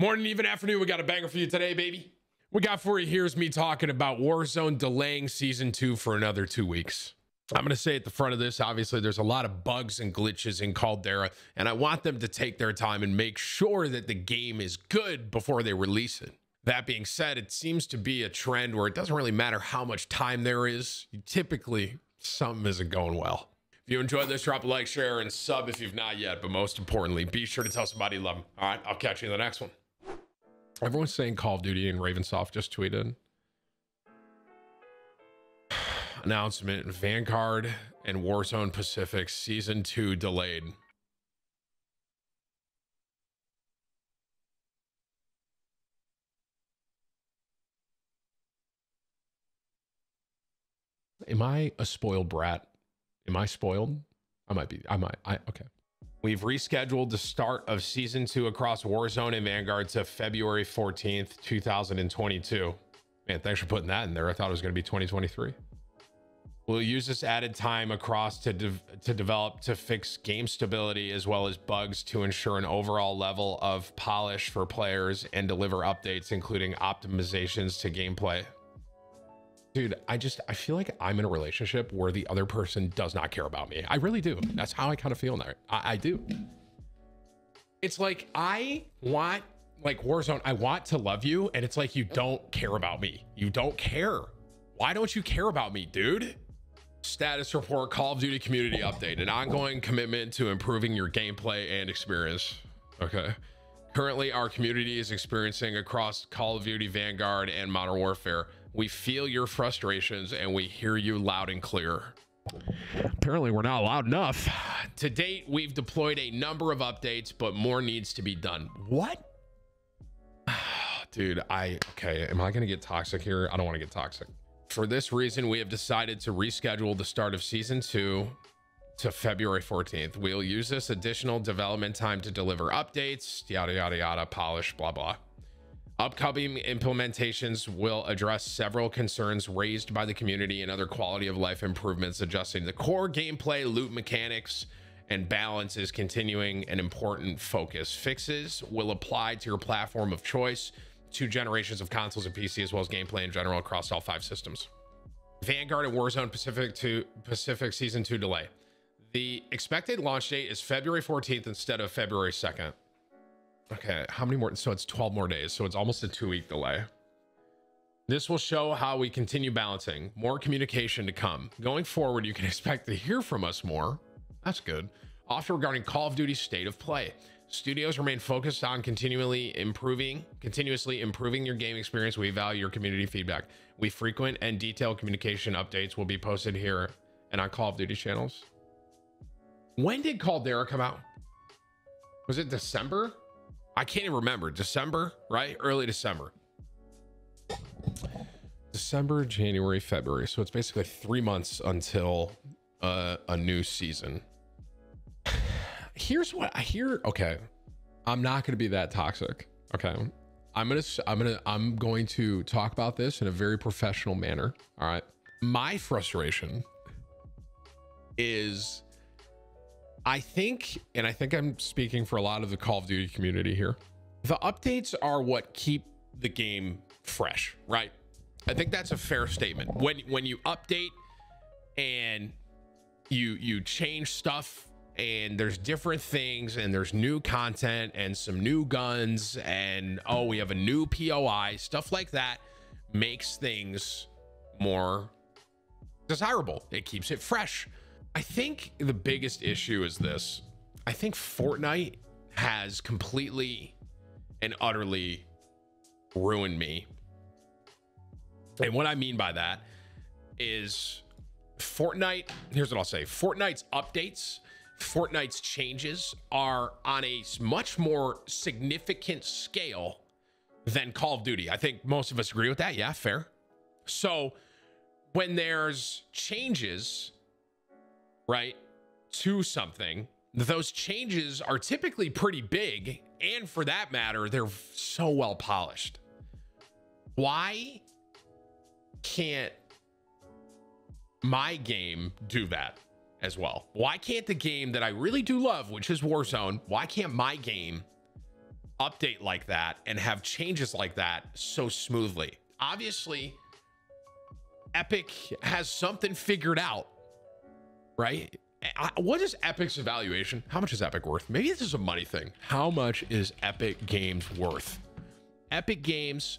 Morning, even afternoon, we got a banger for you today, baby. We got for you, here's me talking about Warzone delaying Season 2 for another 2 weeks. I'm going to say at the front of this, obviously, there's a lot of bugs and glitches in Caldera, and I want them to take their time and make sure that the game is good before they release it. That being said, it seems to be a trend where it doesn't really matter how much time there is. Typically, something isn't going well. If you enjoyed this, drop a like, share, and sub if you've not yet. But most importantly, be sure to tell somebody you love them. All right, I'll catch you in the next one. Everyone's saying Call of Duty, and Ravensoft just tweeted. Announcement: Vanguard and Warzone Pacific Season 2 delayed. Am I a spoiled brat? Am I spoiled? I might be. Okay. We've rescheduled the start of Season 2 across Warzone and Vanguard to February 14th, 2022. Man, thanks for putting that in there. I thought it was going to be 2023. We'll use this added time across to develop to fix game stability as well as bugs to ensure an overall level of polish for players and deliver updates, including optimizations to gameplay. Dude, I feel like I'm in a relationship where the other person does not care about me. I really do. That's how I kind of feel now. I do. It's like, I want, like Warzone, I want to love you. And it's like, you don't care about me. You don't care. Why don't you care about me, dude? Status report, Call of Duty community update, an ongoing commitment to improving your gameplay and experience. Okay. Currently, our community is experiencing across Call of Duty, Vanguard, and Modern Warfare. We feel your frustrations and we hear you loud and clear. Apparently, we're not loud enough. To date, we've deployed a number of updates, but more needs to be done. What? Dude, okay, am I going to get toxic here? I don't want to get toxic. For this reason, we have decided to reschedule the start of Season 2 to February 14th. We'll use this additional development time to deliver updates, yada, yada, yada, polish, blah, blah. Upcoming implementations will address several concerns raised by the community and other quality of life improvements, adjusting the core gameplay, loot mechanics, and balance is continuing an important focus. Fixes will apply to your platform of choice, 2 generations of consoles and PC, as well as gameplay in general across all 5 systems. Vanguard and Warzone Pacific Season 2 delay. The expected launch date is February 14th instead of February 2nd. Okay, how many more? So it's 12 more days. So it's almost a 2-week delay. This will show how we continue balancing. More communication to come. Going forward, you can expect to hear from us more. That's good. Often regarding Call of Duty state of play. Studios remain focused on continuously improving your game experience. We value your community feedback. We frequent and detailed communication updates will be posted here and on Call of Duty channels. When did Caldera come out? Was it December? I can't even remember. December, right? Early December. December, January, February. So it's basically 3 months until a new season. Here's what I hear. Okay. I'm not going to be that toxic. Okay. I'm going to talk about this in a very professional manner. All right. My frustration is, I think, and I think I'm speaking for a lot of the Call of Duty community here, the updates are what keep the game fresh, right? I think that's a fair statement. When you update and you change stuff and there's different things and there's new content and some new guns and, oh, we have a new POI, stuff like that makes things more desirable. It keeps it fresh. I think the biggest issue is this. I think Fortnite has completely and utterly ruined me. And what I mean by that is Fortnite, here's what I'll say. Fortnite's updates, Fortnite's changes are on a much more significant scale than Call of Duty. I think most of us agree with that. Yeah, fair. So when there's changes, right, to something, those changes are typically pretty big, and for that matter, they're so well polished. Why can't my game do that as well? Why can't the game that I really do love, which is Warzone, why can't my game update like that and have changes like that so smoothly. Obviously, Epic has something figured out, right? What is Epic's evaluation? How much is Epic worth? Maybe this is a money thing. How much is Epic Games worth? Epic Games,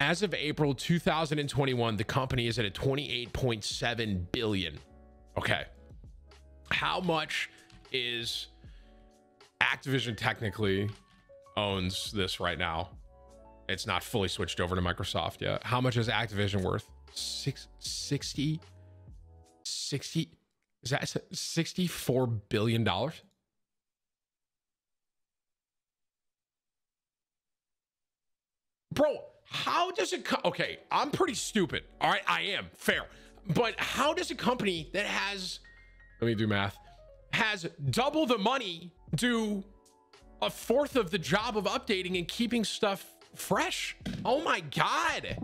as of April 2021, the company is at a $28.7 billion. Okay. How much is Activision technically owns this right now? It's not fully switched over to Microsoft yet. How much is Activision worth? 60? Is that $64 billion? Bro, how does it... Okay, I'm pretty stupid. All right, I am. Fair. But how does a company that has... Let me do math. Has double the money do a fourth of the job of updating and keeping stuff fresh? Oh my God.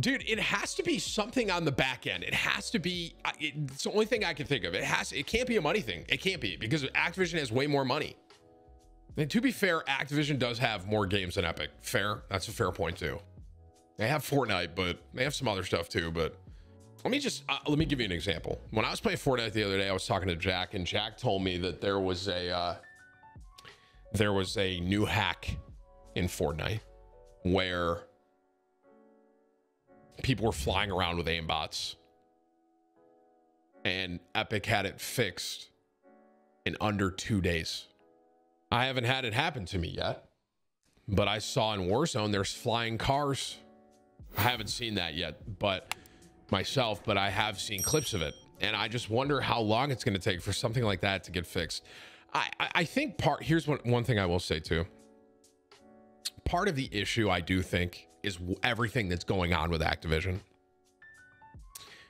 Dude, it has to be something on the back end. It has to be, it's the only thing I can think of. It can't be a money thing. It can't be, because Activision has way more money. And to be fair, Activision does have more games than Epic. Fair, that's a fair point too. They have Fortnite, but they have some other stuff too. But let me give you an example. When I was playing Fortnite the other day, I was talking to Jack, and Jack told me that there was a new hack in Fortnite where people were flying around with aimbots, and Epic had it fixed in under 2 days. I haven't had it happen to me yet, but I saw in Warzone there's flying cars. I haven't seen that yet, but myself, but I have seen clips of it, and I just wonder how long it's going to take for something like that to get fixed. I think here's one thing I will say too. Part of the issue, I do think, is everything that's going on with Activision,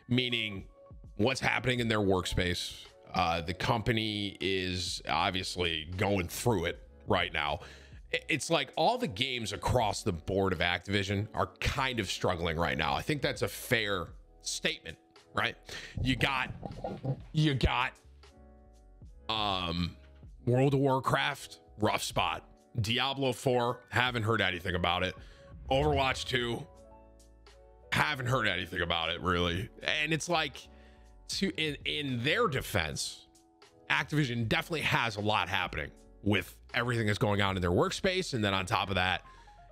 meaning what's happening in their workspace. The company is obviously going through it right now. It's like all the games across the board of Activision are kind of struggling right now. I think that's a fair statement, right? You got World of Warcraft, rough spot. Diablo 4, haven't heard anything about it. Overwatch 2, haven't heard anything about it really. And it's like, in their defense, Activision definitely has a lot happening with everything that's going on in their workspace. And then on top of that,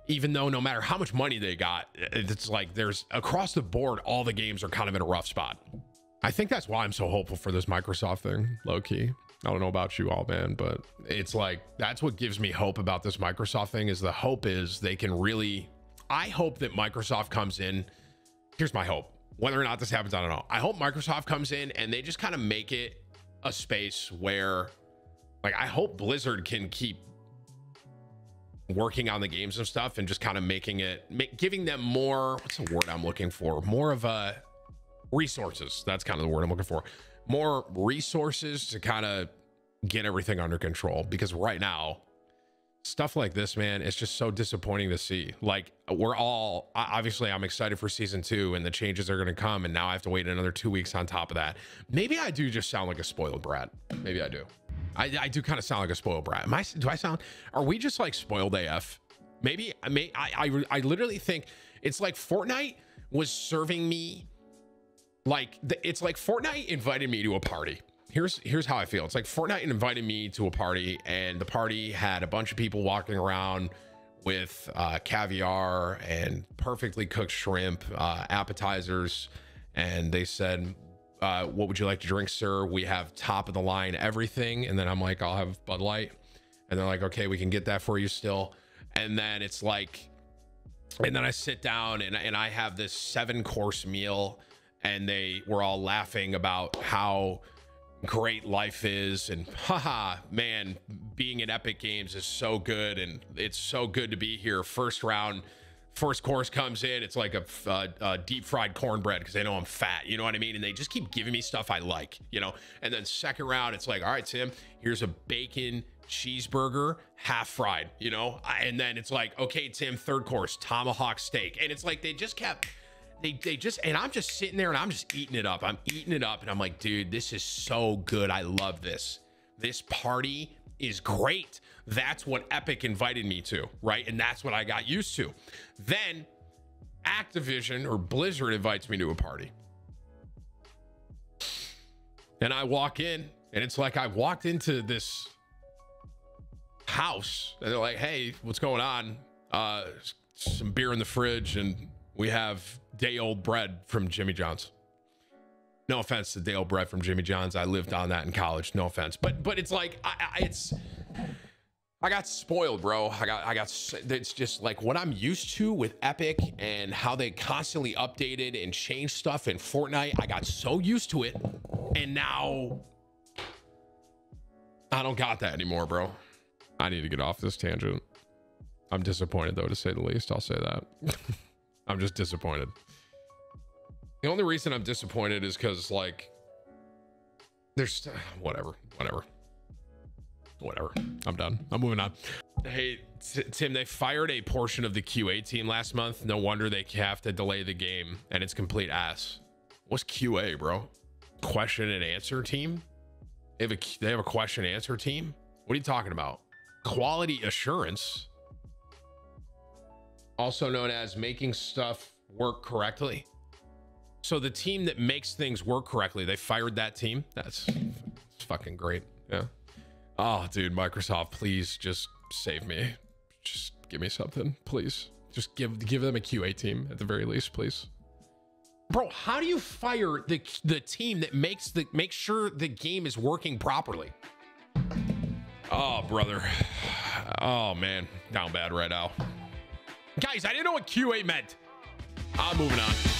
even though no matter how much money they got, it's like there's across the board, all the games are kind of in a rough spot. I think that's why I'm so hopeful for this Microsoft thing, low key. I don't know about you all, man, but it's like, that's what gives me hope about this Microsoft thing, is the hope is they can really, I hope that Microsoft comes in. Here's my hope. Whether or not this happens, I don't know. I hope Microsoft comes in and they just kind of make it a space where, like, I hope Blizzard can keep working on the games and stuff and just kind of making it, giving them more, what's the word I'm looking for? More of a resources. That's kind of the word I'm looking for. More resources to kind of get everything under control, because right now stuff like this, man, it's just so disappointing to see. Like, we're all obviously, I'm excited for season 2 and the changes are going to come, and now I have to wait another 2 weeks on top of that. Maybe I do just sound like a spoiled brat. Maybe I do. I do kind of sound like a spoiled brat. Are we just like spoiled AF? Maybe I literally think it's like Fortnite was serving me. Like, it's like Fortnite invited me to a party. Here's how I feel. It's like Fortnite invited me to a party, and the party had a bunch of people walking around with caviar and perfectly cooked shrimp, appetizers. And they said, what would you like to drink, sir? We have top of the line everything. And then I'm like, I'll have Bud Light. And they're like, okay, we can get that for you still. And then it's like, and then I sit down and I have this 7-course meal. And they were all laughing about how great life is, and haha, man, being at Epic Games is so good, and it's so good to be here. First round, first course comes in, it's like a deep fried cornbread, because they know I'm fat, you know what I mean? And they just keep giving me stuff I like, you know? And then second round, it's like, all right, Tim, here's a bacon cheeseburger, half fried, you know? And then it's like, okay, Tim, third course, tomahawk steak. And it's like, they just kept... They just, and I'm just sitting there and I'm just eating it up. I'm eating it up and I'm like, dude, this is so good. I love this. This party is great. That's what Epic invited me to, right? And that's what I got used to. Then Activision or Blizzard invites me to a party. And I walk in and it's like I walked into this house and they're like, hey, what's going on? Some beer in the fridge and we have day-old bread from Jimmy John's. No offense to day-old bread from Jimmy John's. I lived on that in college. No offense. But it's like, I got spoiled, bro. It's just like what I'm used to with Epic and how they constantly updated and changed stuff in Fortnite. I got so used to it. And now I don't got that anymore, bro. I need to get off this tangent. I'm disappointed though, to say the least. I'll say that. I'm just disappointed. The only reason I'm disappointed is because like there's whatever. I'm done. I'm moving on. Hey, Tim, they fired a portion of the QA team last month. No wonder they have to delay the game and it's complete ass. What's QA, bro? Question and answer team? They have a question and answer team? What are you talking about? Quality assurance, also known as making stuff work correctly. So the team that makes things work correctly, they fired that team. That's fucking great. Yeah. Oh, dude, Microsoft, please just save me. Just give me something, please. Just give them a QA team at the very least, please. Bro, how do you fire the team that makes sure the game is working properly? Oh, brother. Oh, man. Down bad right now. Guys, I didn't know what QA meant. I'm moving on.